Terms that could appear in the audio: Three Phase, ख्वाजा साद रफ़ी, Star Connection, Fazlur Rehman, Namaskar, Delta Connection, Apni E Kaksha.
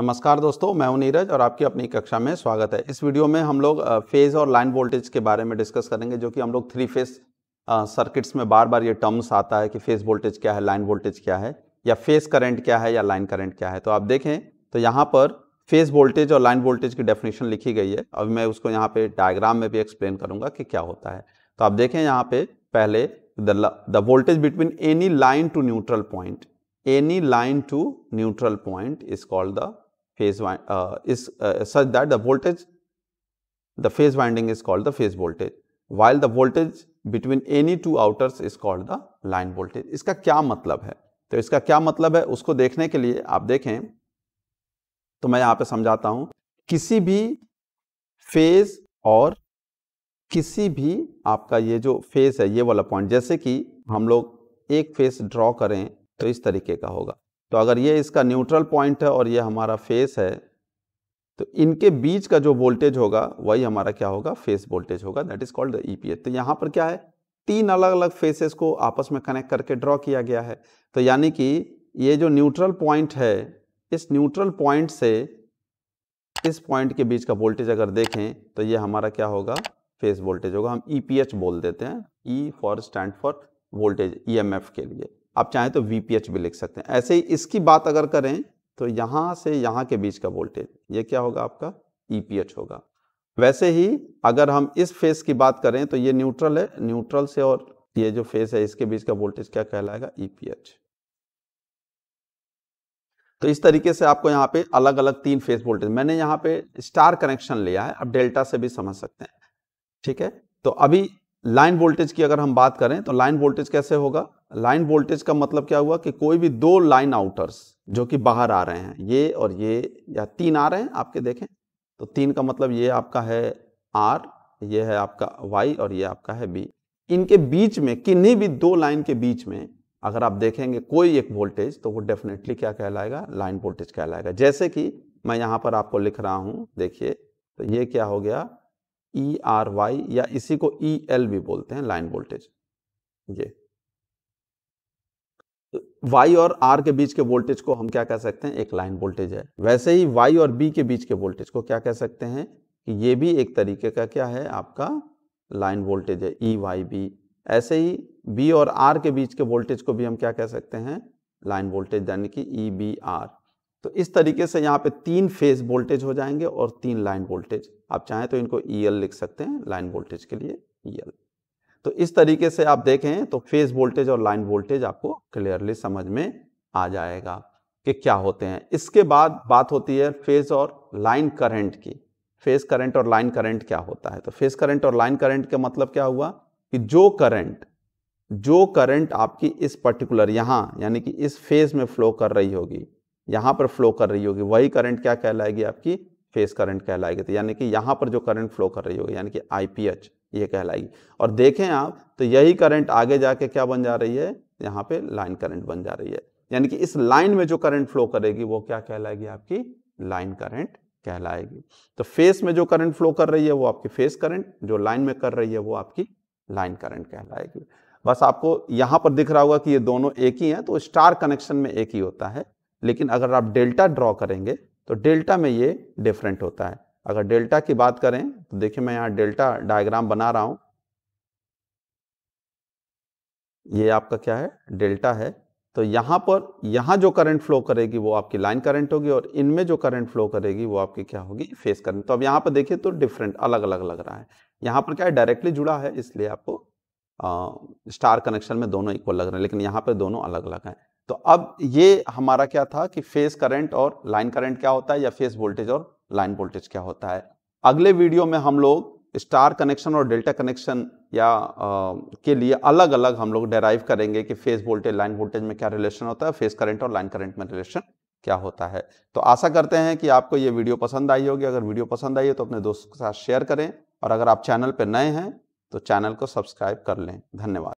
नमस्कार दोस्तों, मैं हूं नीरज और आपकी अपनी कक्षा में स्वागत है। इस वीडियो में हम लोग फेज़ और लाइन वोल्टेज के बारे में डिस्कस करेंगे, जो कि हम लोग थ्री फेज़ सर्किट्स में बार बार ये टर्म्स आता है कि फेज़ वोल्टेज क्या है, लाइन वोल्टेज क्या है, या फेज़ करंट क्या है या लाइन करंट क्या है। तो आप देखें तो यहाँ पर फेज़ वोल्टेज और लाइन वोल्टेज की डेफिनेशन लिखी गई है। अब मैं उसको यहाँ पर डायग्राम में भी एक्सप्लेन करूँगा कि क्या होता है। तो आप देखें यहाँ पर पहले the voltage between any line to neutral point, any line to neutral point is called the phase is such that the phase winding is called the phase voltage, while the voltage between any two outers is called the line voltage. इसका क्या मतलब है? तो इसका क्या मतलब है उसको देखने के लिए आप देखें तो मैं यहाँ पे समझाता हूँ। किसी भी फेज और किसी भी आपका ये जो फेज है ये वाला पॉइंट, जैसे कि हम लोग एक फेज ड्रॉ करें तो इस तरीके का होगा। तो अगर ये इसका न्यूट्रल पॉइंट है और ये हमारा फेस है, तो इनके बीच का जो वोल्टेज होगा वही हमारा क्या होगा, फेस वोल्टेज होगा, that is called the EPH. तो यहाँ पर क्या है, तीन अलग अलग फेसेस को आपस में कनेक्ट करके ड्रॉ किया गया है। तो यानी कि ये जो न्यूट्रल पॉइंट है, इस न्यूट्रल पॉइंट से इस पॉइंट के बीच का वोल्टेज अगर देखें तो ये हमारा क्या होगा, फेस वोल्टेज होगा। हम ईपीएच बोल देते हैं, E for stand for voltage, EMF के लिए। आप चाहें तो VPH भी लिख सकते हैं। ऐसे ही इसकी बात अगर करें तो यहाँ से यहाँ के बीच का वोल्टेज ये क्या होगा, आपका EPH होगा। वैसे ही अगर हम इस फेस की बात करें तो ये न्यूट्रल है, न्यूट्रल से और ये जो फेस है इसके बीच का वोल्टेज क्या कहलाएगा, EPH। तो इस तरीके से आपको यहाँ पे अलग अलग तीन फेस वोल्टेज, मैंने यहाँ पे स्टार कनेक्शन लिया है, आप डेल्टा से भी समझ सकते हैं, ठीक है। तो अभी लाइन वोल्टेज की अगर हम बात करें तो लाइन वोल्टेज कैसे होगा। लाइन वोल्टेज का मतलब क्या हुआ कि कोई भी दो लाइन आउटर्स जो कि बाहर आ रहे हैं, ये और ये, या तीन आ रहे हैं आपके, देखें तो तीन का मतलब ये आपका है R, ये है आपका Y और ये आपका है B। इनके बीच में, किन्हीं भी दो लाइन के बीच में अगर आप देखेंगे कोई एक वोल्टेज, तो वो डेफिनेटली क्या कहलाएगा, लाइन वोल्टेज कहलाएगा। जैसे कि मैं यहाँ पर आपको लिख रहा हूँ, देखिए तो ये क्या हो गया, ERY, या इसी को EL भी बोलते हैं, लाइन वोल्टेज। ये Y और R के बीच के वोल्टेज को हम क्या कह सकते हैं, एक लाइन वोल्टेज है। वैसे ही Y और B के बीच के वोल्टेज को क्या कह सकते हैं, कि ये भी एक तरीके का क्या है, आपका लाइन वोल्टेज है, EYB। ऐसे ही B और R के बीच के वोल्टेज को भी हम क्या कह सकते हैं, लाइन वोल्टेज, यानी कि EBR। तो इस तरीके से यहाँ पे तीन फेज वोल्टेज हो जाएंगे और तीन लाइन वोल्टेज। आप चाहें तो इनको EL लिख सकते हैं, लाइन वोल्टेज के लिए EL। तो इस तरीके से आप देखें तो फेज वोल्टेज और लाइन वोल्टेज आपको क्लियरली समझ में आ जाएगा कि क्या होते हैं। इसके बाद बात होती है फेज और लाइन करंट की। फेज करंट और लाइन करंट क्या होता है? तो फेज करंट और लाइन करंट का मतलब क्या हुआ कि जो करंट आपकी इस पर्टिकुलर यहाँ, यानी कि इस फेज में फ्लो कर रही होगी, यहाँ पर फ्लो कर रही होगी, वही करंट क्या कहलाएगी, आपकी फेज करंट कहलाएगी। तो यानी कि यहाँ पर जो करंट फ्लो कर रही होगी, यानी कि IPH, ये कहलाएगी। और देखें आप तो यही करंट आगे जाके क्या बन जा रही है, यहाँ पे लाइन करंट बन जा रही है। यानी कि इस लाइन में जो करंट फ्लो करेगी वो क्या कहलाएगी, आपकी लाइन करंट कहलाएगी। तो फेज में जो करंट फ्लो कर रही है वो आपकी फेज करंट, जो लाइन में कर रही है वो आपकी लाइन करंट कहलाएगी। बस आपको यहाँ पर दिख रहा होगा कि ये दोनों एक ही हैं, तो स्टार कनेक्शन में एक ही होता है, लेकिन अगर आप डेल्टा ड्रॉ करेंगे तो डेल्टा में ये डिफरेंट होता है। अगर डेल्टा की बात करें तो देखिए मैं यहाँ डेल्टा डायग्राम बना रहा हूँ, ये आपका क्या है, डेल्टा है। तो यहाँ पर यहाँ जो करंट फ्लो करेगी वो आपकी लाइन करंट होगी और इनमें जो करंट फ्लो करेगी वो आपकी क्या होगी, फेज करंट। तो अब यहाँ पर देखिए तो डिफरेंट अलग अलग लग रहा है, यहाँ पर क्या है, डायरेक्टली जुड़ा है, इसलिए आपको स्टार कनेक्शन में दोनों इक्वल लग रहे हैं, लेकिन यहाँ पर दोनों अलग अलग हैं। तो अब ये हमारा क्या था कि फेज करंट और लाइन करंट क्या होता है, या फेज वोल्टेज और लाइन वोल्टेज क्या होता है। अगले वीडियो में हम लोग स्टार कनेक्शन और डेल्टा कनेक्शन या के लिए अलग अलग हम लोग डेराइव करेंगे कि फेज वोल्टेज लाइन वोल्टेज में क्या रिलेशन होता है, फेज करंट और लाइन करंट में रिलेशन क्या होता है। तो आशा करते हैं कि आपको ये वीडियो पसंद आई होगी। अगर वीडियो पसंद आई है तो अपने दोस्तों के साथ शेयर करें, और अगर आप चैनल पर नए हैं तो चैनल को सब्सक्राइब कर लें। धन्यवाद।